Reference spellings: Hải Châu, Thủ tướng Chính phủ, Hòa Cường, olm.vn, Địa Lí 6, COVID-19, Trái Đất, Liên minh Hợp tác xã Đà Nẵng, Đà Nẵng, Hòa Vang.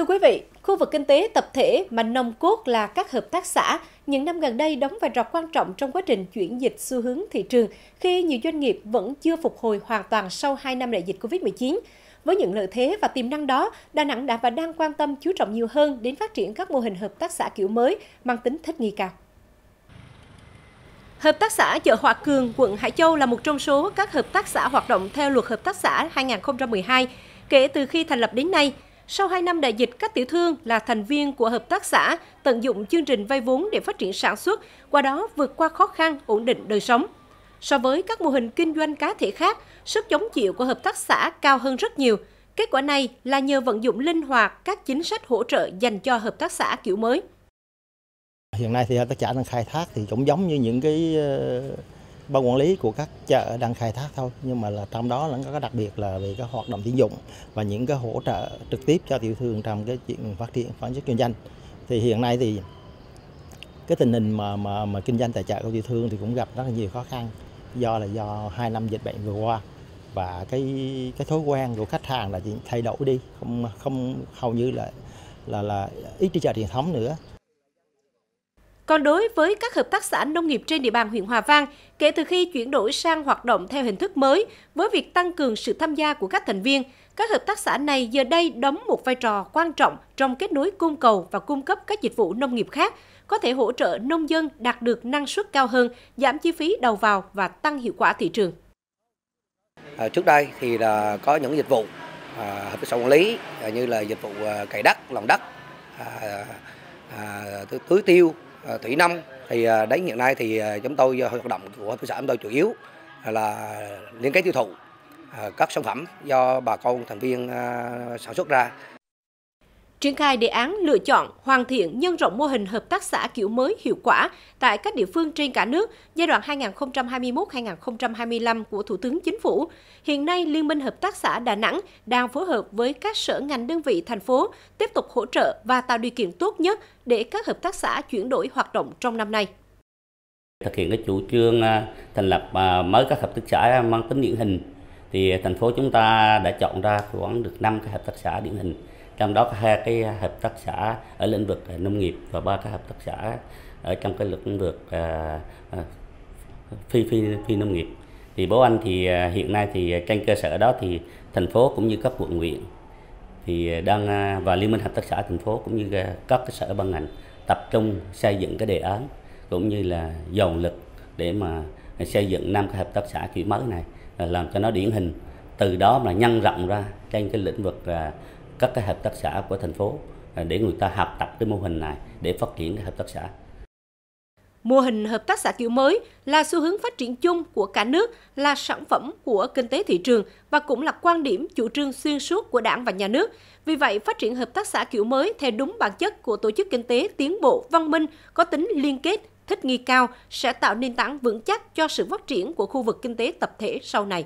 Thưa quý vị, khu vực kinh tế tập thể mà nòng cốt là các hợp tác xã, những năm gần đây đóng vai trò quan trọng trong quá trình chuyển dịch xu hướng thị trường khi nhiều doanh nghiệp vẫn chưa phục hồi hoàn toàn sau 2 năm đại dịch Covid-19. Với những lợi thế và tiềm năng đó, Đà Nẵng đã và đang quan tâm chú trọng nhiều hơn đến phát triển các mô hình hợp tác xã kiểu mới mang tính thích nghi cao. Hợp tác xã chợ Hòa Cường, quận Hải Châu là một trong số các hợp tác xã hoạt động theo Luật Hợp tác xã 2012 kể từ khi thành lập đến nay. Sau 2 năm đại dịch, các tiểu thương là thành viên của hợp tác xã tận dụng chương trình vay vốn để phát triển sản xuất, qua đó vượt qua khó khăn, ổn định đời sống. So với các mô hình kinh doanh cá thể khác, sức chống chịu của hợp tác xã cao hơn rất nhiều. Kết quả này là nhờ vận dụng linh hoạt các chính sách hỗ trợ dành cho hợp tác xã kiểu mới. Hiện nay thì hợp tác xã đang khai thác thì cũng giống như những cái ban quản lý của các chợ đang khai thác thôi, nhưng mà là trong đó là có đặc biệt là về các hoạt động tín dụng và những cái hỗ trợ trực tiếp cho tiểu thương trong cái chuyện phát triển sản xuất kinh doanh. Thì hiện nay thì cái tình hình mà kinh doanh tại chợ của tiểu thương thì cũng gặp rất là nhiều khó khăn do 2 năm dịch bệnh vừa qua, và cái thói quen của khách hàng là thay đổi đi, không hầu như là ít đi chợ truyền thống nữa. Còn đối với các hợp tác xã nông nghiệp trên địa bàn huyện Hòa Vang, kể từ khi chuyển đổi sang hoạt động theo hình thức mới, với việc tăng cường sự tham gia của các thành viên, các hợp tác xã này giờ đây đóng một vai trò quan trọng trong kết nối cung cầu và cung cấp các dịch vụ nông nghiệp khác, có thể hỗ trợ nông dân đạt được năng suất cao hơn, giảm chi phí đầu vào và tăng hiệu quả thị trường. Trước đây thì là có những dịch vụ hợp tác xã quản lý như là dịch vụ cày đất, lòng đất, tưới tiêu, thủy nông. Thì đến hiện nay thì chúng tôi hoạt động của hợp tác xã chúng tôi chủ yếu là liên kết tiêu thụ các sản phẩm do bà con thành viên sản xuất ra. Triển khai đề án lựa chọn, hoàn thiện, nhân rộng mô hình hợp tác xã kiểu mới hiệu quả tại các địa phương trên cả nước giai đoạn 2021-2025 của Thủ tướng Chính phủ. Hiện nay, Liên minh Hợp tác xã Đà Nẵng đang phối hợp với các sở ngành đơn vị thành phố tiếp tục hỗ trợ và tạo điều kiện tốt nhất để các hợp tác xã chuyển đổi hoạt động trong năm nay. Thực hiện cái chủ trương thành lập mới các hợp tác xã mang tính điển hình, thì thành phố chúng ta đã chọn ra khoảng được 5 cái hợp tác xã điển hình. Trong đó có 2 cái hợp tác xã ở lĩnh vực nông nghiệp và 3 cái hợp tác xã ở trong cái lĩnh vực phi nông nghiệp. Thì bố anh thì hiện nay thì trên cơ sở đó thì thành phố cũng như các quận huyện thì đang và Liên minh Hợp tác xã thành phố cũng như các cái sở ban ngành tập trung xây dựng cái đề án cũng như là dồn lực để mà xây dựng 5 cái hợp tác xã kiểu mới này, làm cho nó điển hình, từ đó mà nhân rộng ra trên cái lĩnh vực các cái hợp tác xã của thành phố để người ta học tập cái mô hình này để phát triển cái hợp tác xã. Mô hình hợp tác xã kiểu mới là xu hướng phát triển chung của cả nước, là sản phẩm của kinh tế thị trường và cũng là quan điểm chủ trương xuyên suốt của Đảng và Nhà nước. Vì vậy, phát triển hợp tác xã kiểu mới theo đúng bản chất của tổ chức kinh tế tiến bộ, văn minh, có tính liên kết, thích nghi cao sẽ tạo nền tảng vững chắc cho sự phát triển của khu vực kinh tế tập thể sau này.